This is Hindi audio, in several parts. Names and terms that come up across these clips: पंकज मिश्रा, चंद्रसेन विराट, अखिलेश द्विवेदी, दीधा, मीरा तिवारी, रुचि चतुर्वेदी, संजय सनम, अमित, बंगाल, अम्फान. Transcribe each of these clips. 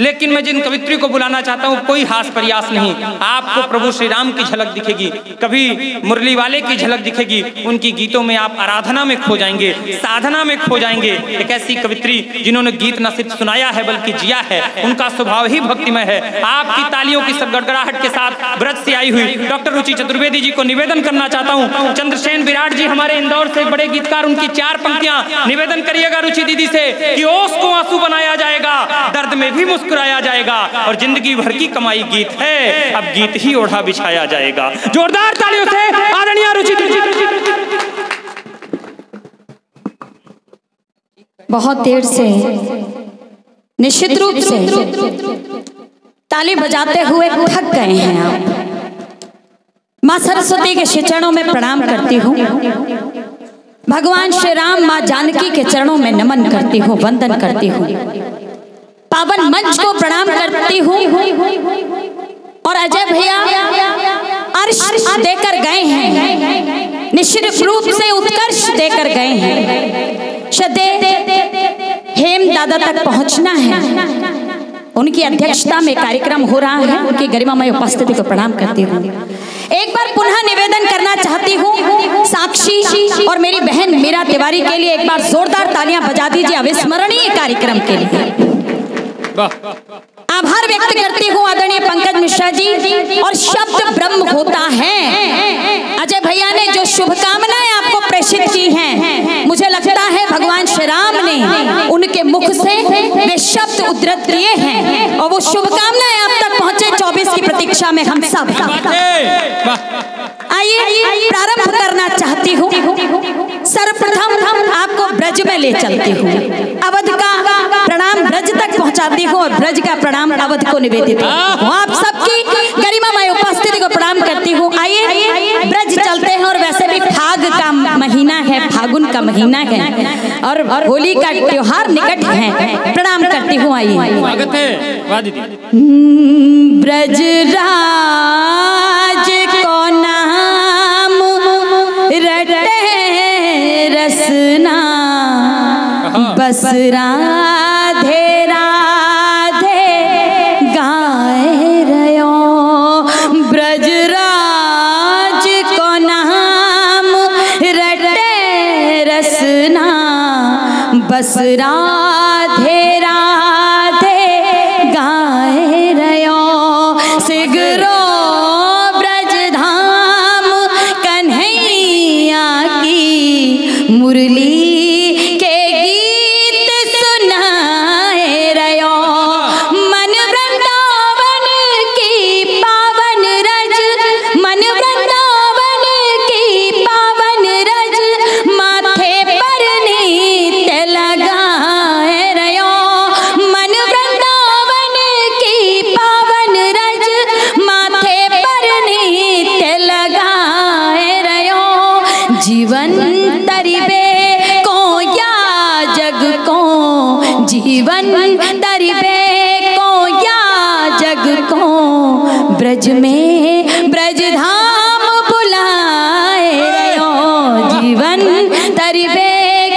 लेकिन मैं जिन कवित्री को बुलाना चाहता हूँ कोई हास प्रयास नहीं, आपको प्रभु श्री राम की झलक दिखेगी, कभी मुरली वाले की झलक दिखेगी, उनकी गीतों में आप आराधना में खो जाएंगे, साधना में खो जाएंगे। एक ऐसी कवित्री जिन्होंने गीत न सिर्फ सुनाया है बल्कि जिया है, उनका स्वभाव ही भक्तिमय है। आपकी तालियों की सब गड़गड़ाहट के साथ ब्रज से आई हुई डॉक्टर रुचि चतुर्वेदी जी को निवेदन करना चाहता हूँ। चंद्रसेन विराट जी हमारे इंदौर से बड़े गीतकार, उनकी चार पंक्तियाँ निवेदन करिएगा रुचि दीदी से कि ओस को आंसू बनाया जाएगा, दर्द में भी कराया जाएगा, और जिंदगी भर की कमाई गीत है, अब गीत ही ओढ़ा बिछाया जाएगा। जोरदार तालियों से आदरणीय रुचि। बहुत देर से निश्चित रूप से ताली बजाते हुए थक गए हैं आप। मां सरस्वती के चरणों में प्रणाम करती हूँ, भगवान श्री राम मां जानकी के चरणों में नमन करती हूँ, वंदन करती हूँ, पावन मंच को प्रणाम करती हूँ। और अजय भैया अर्श देकर गए हैं, निश्चित रूप से उत्कर्ष देकर गए हैं। सदैव हेम दादा तक पहुँचना है, उनकी अध्यक्षता में कार्यक्रम हो रहा है, उनकी गरिमामय उपस्थिति को प्रणाम करती हूँ। एक बार पुनः निवेदन करना चाहती हूँ साक्षी और मेरी बहन मीरा तिवारी के लिए एक बार जोरदार तालियां बजा दीजिए अविस्मरणीय कार्यक्रम के लिए। आभार व्यक्त करती हूँ आदरणीय पंकज मिश्रा जी। और शब्द ब्रह्म होता है, अजय भैया ने जो शुभकामनाएं आपको प्रेषित की हैं, मुझे लगता है भगवान श्री राम ने उनके मुख से वे शब्द उद्धृत किए हैं और वो शुभकामनाएं आप तक पहुँचे। 24 की प्रतीक्षा में हम सब आइए प्रारंभ करना चाहती हूँ। सर्वप्रथम आपको ब्रज में ले चलती हूँ, अवध का प्रणाम ब्रज तक पहुँचाती हूँ और ब्रज का प्रणाम अवध को निवेदित हूँ। आप सबकी गरिमामय उपस्थिति को प्रणाम करती हूँ। आइए ब्रज चलते हैं। और वैसे भी फाग का महीना है, फागुन का महीना है और होली का त्योहार निकट है, प्रणाम करती हूँ। आइए ब्रज राज को नाम रटे रसना, बस राधे राधे गाए रहो। ब्रज राज को नाम रटे रसना, बस राधे राधे गाए रहो। सिगरो मुरली के गीत सुनाए रहो। मन वृंदावन की पावन रज, मन वृंदावन की पावन रज, माथे पर नीत लगाए रहो। मन वृंदावन की पावन रज, माथे पर नीत लगाए रहो। जीवन दरिबे को या जग को ब्रज में ब्रज धाम बुलाए रहो। जीवन दरिबे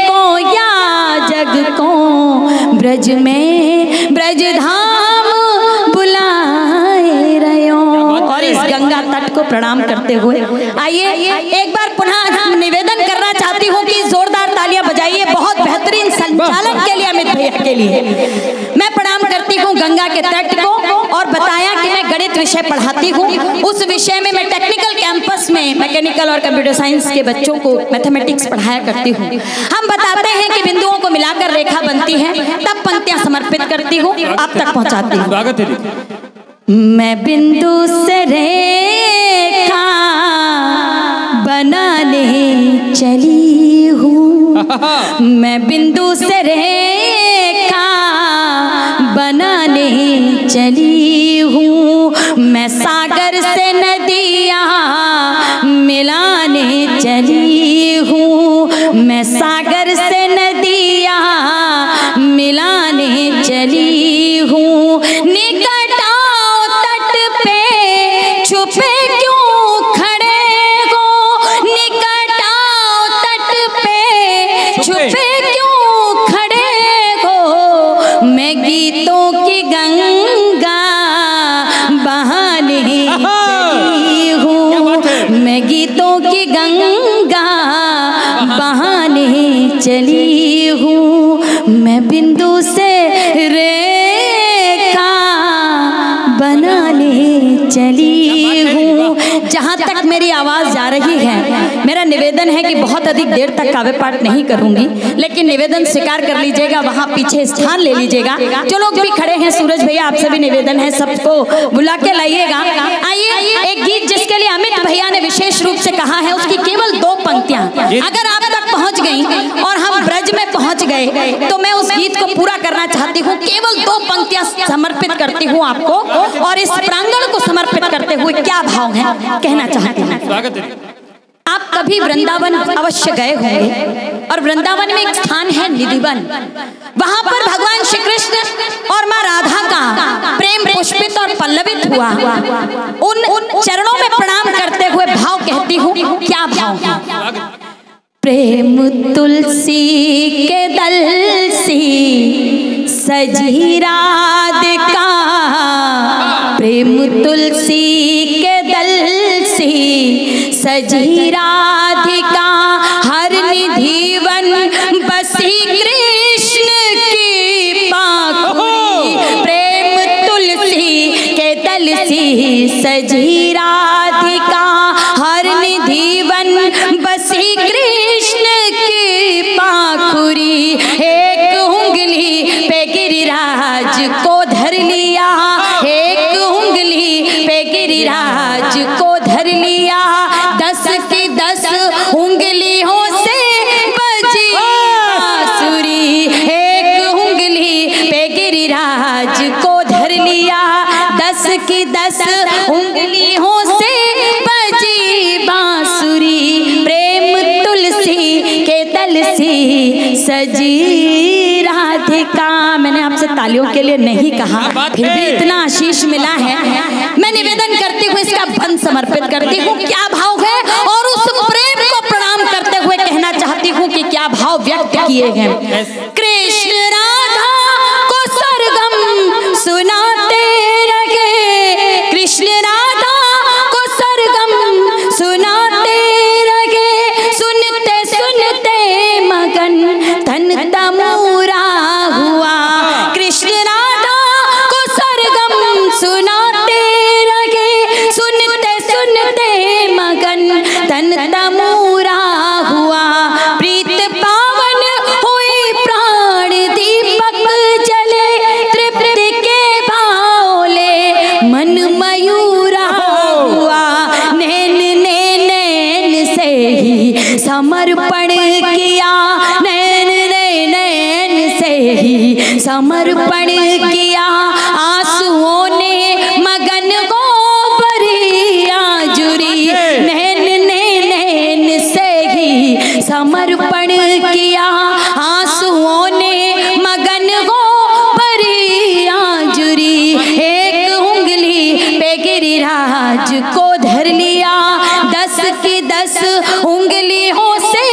को या जग को ब्रज में ब्रज धाम बुलाए रहो। और इस गंगा तट को प्रणाम करते हुए आइए एक बार पुनः हम निवेदन करना चाहती हूँ कि जोरदार तालियां बजाइए बहुत बेहतरीन संचालन के लिए अमित भैया के लिए। मैं प्रणाम करती हूँ गंगा के तट को। और बताया कि मैं गणित विषय पढ़ाती हूँ, उस विषय में मैं टेक्निकल कैंपस में मैकेनिकल और कंप्यूटर साइंस के बच्चों को मैथमेटिक्स पढ़ाया करती हूँ। हम बताते हैं कि बिंदुओं को मिलाकर रेखा बनती है, तब पंक्तियाँ समर्पित करती हूँ, आप तक पहुँचाती हूँ। मैं बिंदु से रेखा बनाने चली हूँ, मैं बिंदु से रेखा बनाने चली हूँ, मैं सागर से नदियाँ मिलाने चली हूँ, मैं सागर से नदियाँ मिलाने चली हूँ। निकट आओ तट पे छुपे क्यों खड़े हो, निकट आओ तट पे छुपे क्यों खड़े हो। मैं गीतों की गंगा बहाने चली हूँ, मैं गीतों की गंगा बहाने चली हूँ, मैं बिंदु से रेखा बनाने चली हूँ। जहाँ तक मेरी आवाज़ जा रही है, मेरा निवेदन है कि बहुत अधिक देर तक काव्य पाठ नहीं करूंगी, लेकिन निवेदन स्वीकार कर लीजिएगा, वहाँ पीछे स्थान ले लीजिएगा। जो लोग भी खड़े हैं, सूरज भैया आपसे भी निवेदन है, सबको बुला के लाइएगा। आइए, एक गीत जिसके लिए अमित भैया ने विशेष रूप से कहा है, उसकी केवल 2 पंक्तियाँ अगर आप तक पहुँच गई और हम ब्रज में पहुँच गए तो मैं उस गीत को पूरा करना चाहती हूँ। केवल 2 पंक्तियाँ समर्पित करती हूँ आपको, और इस प्रांगण को समर्पित करते हुए क्या भाव है कहना चाहती हूँ। आप कभी वृंदावन अवश्य गए होंगे, और वृंदावन में एक स्थान है निधिवन। वहाँ पर भगवान श्री कृष्ण और माँ राधा का प्रेम पुष्पित और पल्लवित हुआ। उन चरणों में प्रणाम करते हुए भाव कहती हूँ, क्या भाव है। प्रेम तुलसी के दल सी सजी राधिका, प्रेम तुलसी के दल सी सजी राधिका, हर निधिवन बसी कृष्ण की पाखुड़ी। प्रेम तुलसी के दल सी सजी राधिका, हर निधिवन बसी कृष्ण की पाखुड़ी। एक उंगली पे गिरिराज को धर लिया, एक उंगली पे गिरिराज को धर लिया, 10 की 10 उंगलियों से बजी बांसुरी। एक उंगली पे गिरिराज को धर लिया, 10 की 10 उंगलियों से बजी बांसुरी। प्रेम तुलसी के दल से सजी राधिका। मैंने आपसे तालियों के लिए नहीं कहा, फिर भी इतना आशीष मिला है। मैं निवेदन करती हूँ, इसका बंद समर्पित करती हूँ, क्या भाव है, और उस प्रेम को प्रणाम करते हुए कहना चाहती हूँ कि क्या भाव व्यक्त किए हैं। कृष्ण राधा को सरगम सुनाते रहे, कृष्ण राधा को सरगम सुनाते रहे, सुनते सुनते मगन धन तमूरा हुआ। कृष्ण राधा को सरगम सुनाते रहे, सुनते सुनते मगन तन तमूरा हुआ। प्रीत पावन हुए प्राण दीपक जले, तृप्ति के भावले मन मयूरा हुआ। नैन नैन नैन से ही समर्पण किया, नैन नैन नैन से ही समर्पण किया, आंसुओं ने मगन को नैन नैन से ही समर्पण किया, आंसुओं ने मगन को भरिया जुरी। एक उंगली पे गिरिराज को धर लिया, 10 की 10 उंगलियों से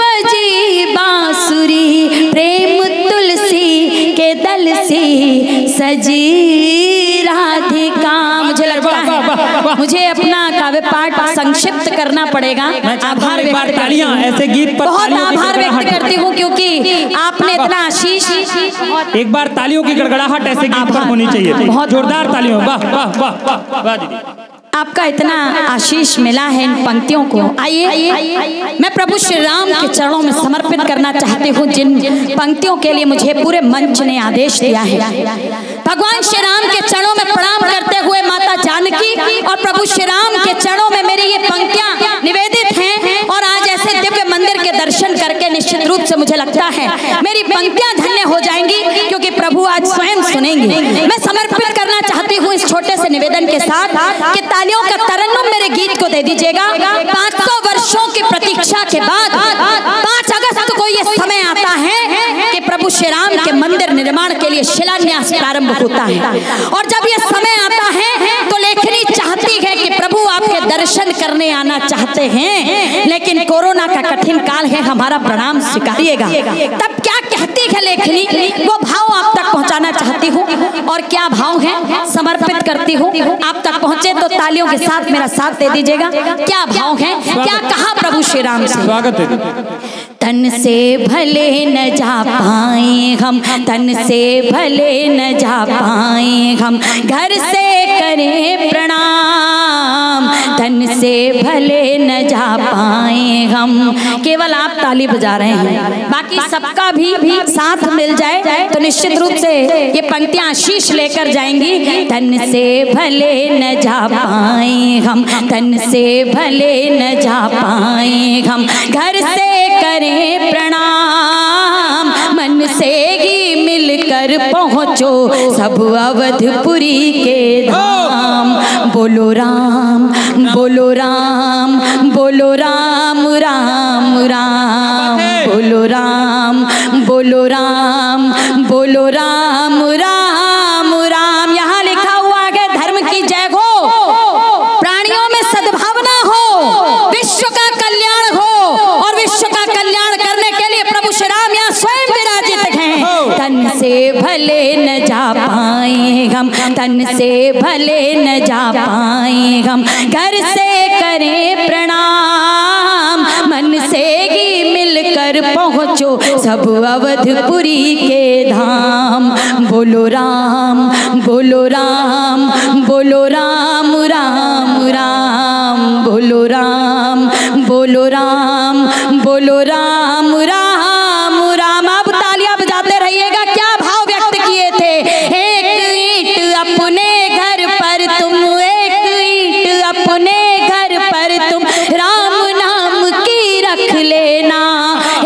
बजी बांसुरी। प्रेम तुलसी के दल से सजी राधिका। मुझे लगता है मुझे अपना काव्य पाठ संक्षिप्त करना पड़ेगा। आभार व्यक्त तालियां ऐसे गीत पर, बहुत आभार व्यक्त करती हूँ क्योंकि आपने इतना आशीष। एक बार तालियों की गड़गड़ाहट ऐसे गीत पर होनी चाहिए, बहुत जोरदार तालियों। वाह वाह वाह वाह दीदी, आपका इतना आशीष मिला है इन पंक्तियों को। आइए, मैं प्रभु श्री राम के चरणों में समर्पित करना चाहती हूँ जिन पंक्तियों के लिए मुझे पूरे मंच ने आदेश दिया है। भगवान श्री राम के चरणों में प्रणाम करते हुए माता जानकी और प्रभु श्री राम के चरणों में मेरी ये पंक्तियाँ निवेदित हैं, और आज ऐसे दिव्य मंदिर के दर्शन करके निश्चित रूप से मुझे लगता है मेरी पंक्तियाँ धन्य हो जाएंगी, क्योंकि प्रभु आज स्वयं सुनेंगे। मैं समर्पित करना चाहती हूँ इस छोटे से निवेदन के साथ कि तालियों का तरन्नुम मेरे गीत को दे दीजिएगा। 500 वर्षों की प्रतीक्षा के बाद 5 अगस्त को ये समय आता है कि प्रभु श्री राम के मंदिर निर्माण के लिए शिलान्यास प्रारंभ होता है, और जब ये समय आता है तो लेखनी चाहती है कि प्रभु आपके दर्शन करने आना चाहते हैं, लेकिन कोरोना का कठिन काल है, हमारा प्रणाम स्वीकारिएगा। तब क्या कहती है लेखनी, वो भाव आप तक पहुंचाना चाहती हूँ। और क्या भाव है समर्पित करती हूँ, आप तक पहुंचे तो तालियों के साथ मेरा साथ दे दीजिएगा। क्या भाव है, क्या कहा प्रभु श्री राम से। स्वागत है। तन से भले न जा पाए हम, तन से भले न जा पाए हम, घर से करें प्रणाम। तन से भले न जा पाए हम। केवल आप ताली बजा रहे हैं, बाकी सबका भी साथ मिल जाए तो निश्चित रूप से ये पंक्तियाँ आशीष लेकर जाएंगी। तन से भले न जा पाए हम, तन से भले न जा पाए हम, घर से करें प्रणाम। मन से ही मिलकर पहुँचो सब अवधपुरी के धाम। बोलो राम, बोलो राम, बोलो राम राम राम, बोलो राम, बोलो राम, बोलो राम राम राम। यहाँ लिखा हुआ है धर्म की जय हो, प्राणियों में सद्भावना हो, विश्व का कल्याण हो, और विश्व का कल्याण करने के लिए प्रभु श्री राम यहाँ स्वयं विराजित हैं। तन से भले न जा पाए हम, तन से भले न जा पाए हम, घर से करें प्रणाम। मन से ही मिलकर पहुँचो सब अवधपुरी के धाम। बोलो राम, बोलो राम, बोलो राम राम राम, बोलो राम, बोलो राम, बोलो राम राम राम। अब तालियां बजाते रहिएगा। क्या भाव व्यक्त किए थे। एक ईंट अपने घर पर तुम, एक ईंट अपने घर पर तुम, राम नाम की रख लेना।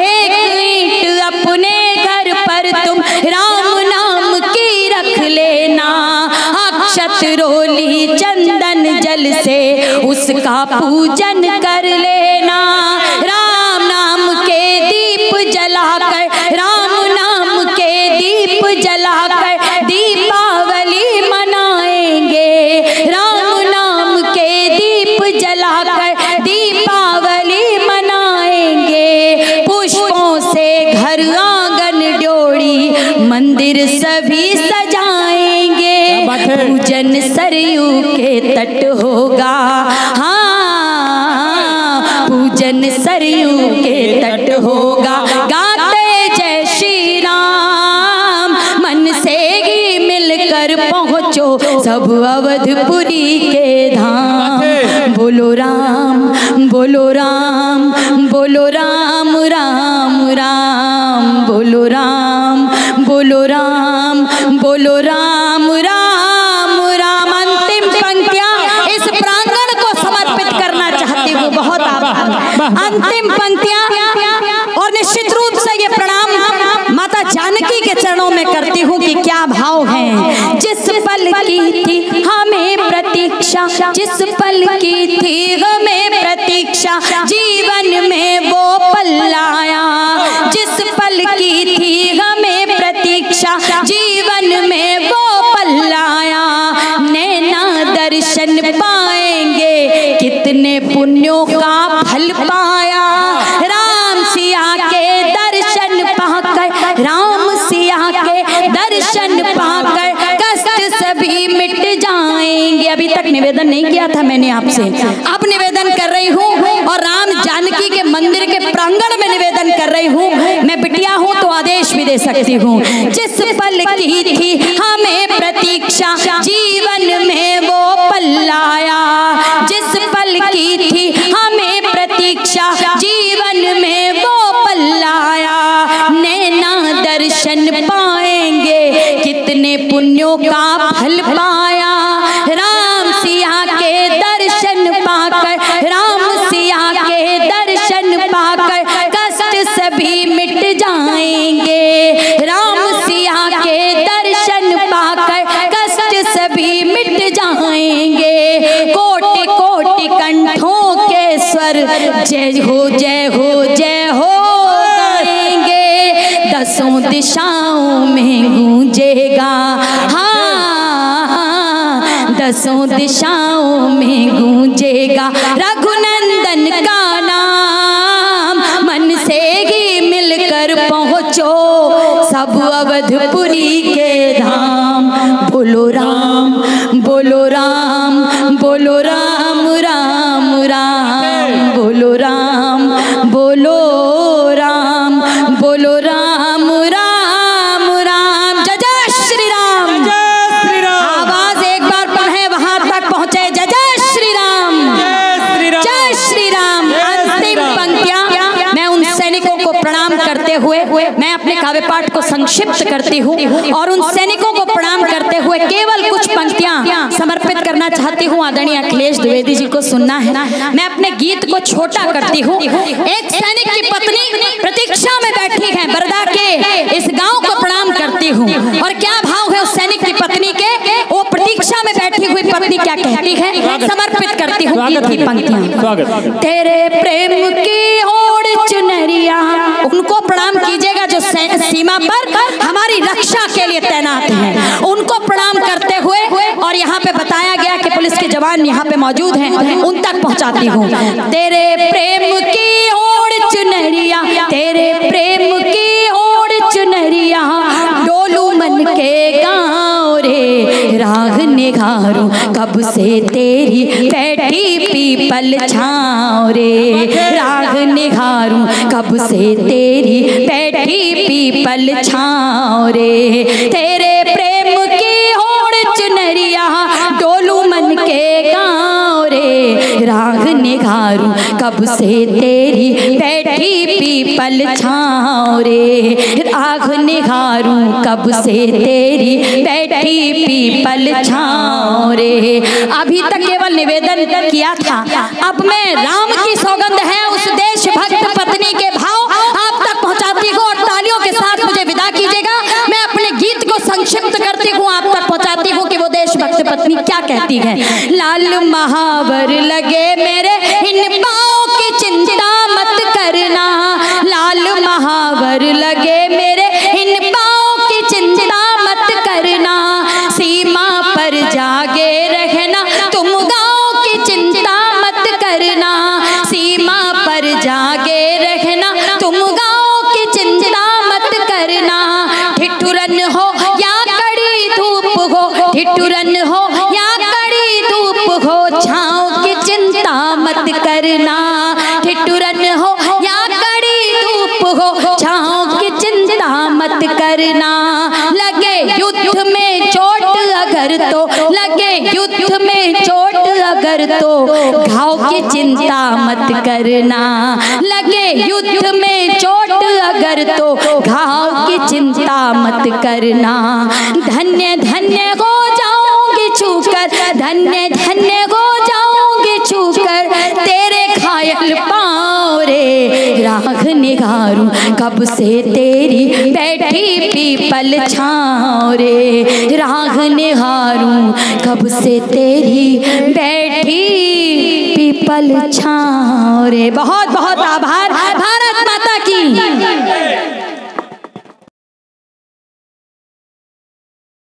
एक ईंट अपने घर पर तुम, राम नाम की रख लेना। अक्षतरोली चंदन जल से उसका पूजन कर लेना। राम नाम के दीप जलाकर, राम नाम के दीप जलाकर दीपावली मनाएंगे। राम नाम के दीप जलाकर दीपावली मनाएंगे। पुष्पों से घर आंगन ड्योढ़ी, मंदिर सभी सजाएंगे। पूजन सरयू के तट होगा, हाँ पूजन सरयू के तट होगा। गाते जय श्री राम। मन से ही मिलकर पहुँचो सब अवधपुरी के धाम। बोलो राम, बोलो राम, बोलो राम राम राम, बोलो राम, बोलो राम, बोलो राम राम। अंतिम पंक्तियां और निश्चित रूप से ये प्रणाम माता जानकी के चरणों में करती हूँ कि क्या भाव है। जिस पल की थी हमें प्रतीक्षा, जिस पल की थी हमें प्रतीक्षा, जीवन में वो पल आया। जिस पल की थी हमें प्रतीक्षा, जीवन में वो पल आया। नैना दर्शन पाएंगे, कितने पुण्यों का फल पाया। राम सिया के दर्शन पाकर, राम सिया के दर्शन पाकर कष्ट सभी मिट जाएंगे। अभी तक निवेदन नहीं किया था मैंने आपसे, अब निवेदन कर रही हूँ और राम जानकी के मंदिर के प्रांगण में निवेदन कर रही हूँ। मैं बिटिया हूँ तो आदेश भी दे सकती हूँ। जिस पल की थी हमें प्रतीक्षा, जीवन में वो पल आया। जिस पल की थी हमें प्रतीक्षा, जीवन में वो पल आया। नैना दर्शन पाएंगे, कितने पुण्यों का फल पाया। राम सिया के दर्शन पाकर, राम सिया के दर्शन पाकर कष्ट सभी मिट जाएंगे। राम सिया के दर्शन पाकर कष्ट सभी मिट जाएंगे। कोटि कोटि कंठों के स्वर जय हो, जय हो, जय हो गाएंगे। दसों दिशाओं में गूंजेगा, हाँ दसों दिशाओं में गूंजेगा रघुनंदन का नाम। मन से ही मिलकर पहुँचो सब अवधपुरी के धाम। बोलो राम बोलो राम बोलो राम राम राम, बोलो राम बोलो राम बोलो राम राम राम। जय जय श्री राम, श्री राम। आवाज एक बार पर है वहां तक पहुंचे। जय जय श्री राम, जय श्री राम। अंतिम पंक्तियां मैं उन सैनिकों को प्रणाम करते हुए मैं अपने काव्य पाठ को संक्षिप्त करती हूँ और उन सैनिकों को प्रणाम करते हुए केवल कुछ पंक्तियाँ समर्पित करना चाहती हूँ। आदरणीय अखिलेश द्विवेदी जी को सुनना है। मैं अपने गीत को छोटा करती हूँ। एक सैनिक की पत्नी प्रतीक्षा में बैठी है, बरदा के इस गांव को प्रणाम करती हूँ। और क्या भाव है उस सैनिक की पत्नी के, वो प्रतीक्षा में बैठी हुई पत्नी क्या कहती है, समर्पित करती हूँ गीत की पंक्तियाँ। तेरे प्रेम की ओर चुनरिया, उनको प्रणाम कीजिएगा जो सीमा पर हमारी रक्षा के लिए तैनात हैं, उनको प्रणाम करते हुए। और यहाँ पे बताया गया कि पुलिस के जवान यहाँ पे मौजूद हैं, उन तक पहुँचाती हूँ। तेरे प्रेम की ओर चुनरिया, तेरे प्रेम की ओर चुनरिया, डोलू मन के गाँव रे राह निगारों, कब से तेरी बैठी पीपल छाँव रे राह निगारों, कब से तेरी बैठी पीपल छाँव रे। तेरे प्रेम की ओर चुनरिया, डोलू मन के गाँव रे राह निगारों, कब से तेरी बैठी पीपल छाँव रे राह निगारों, कब से तेरी बैठी पीपल छाँव रे। अभी तक केवल निवेदन किया था, अब मैं राम की सौगंध है उस देशभक्त पत्नी के भाव आप तक पहुंचाती हूँ। और तालियों के साथ मुझे विदा कीजिएगा। मैं अपने गीत को संक्षिप्त करती हूँ, आप तक पहुंचाती हूँ कि वो देशभक्त पत्नी क्या कहती है। लाल महावर लगे मेरे इन पाँव की चिंता मत करना, लाल महावर लगे मेरे इन पाँव की चिंता मत करना, सीमा पर जागे रहना तुम गाँव की चिंता मत करना, सीमा पर जागे रहना तुम गाँव की चिंता मत करना। ठिठुरन हो या कड़ी धूप हो, ठिठुरन हो या कड़ी धूप हो, छाँव की चिंता मत करना, ठिठुरन हो या कड़ी धूप हो, छाँव की चिंता मत करना। लगे युद्ध में चोट अगर तो, लगे युद्ध में चोट अगर तो, घाव की चिंता मत करना, लगे युद्ध में चोट अगर तो, घाव की चिंता मत करना। धन्य धन्य हो जाओगे छूकर, धन्य धन्य हो जाओगे छूकर, तेरे घायल पाँव रे राख निगारू, कब से तेरी बैठी पीपल छाँव रे राख निगारू, कब से तेरी बैठी पीपल छाँव रे। बहुत बहुत आभार, भारत माता की।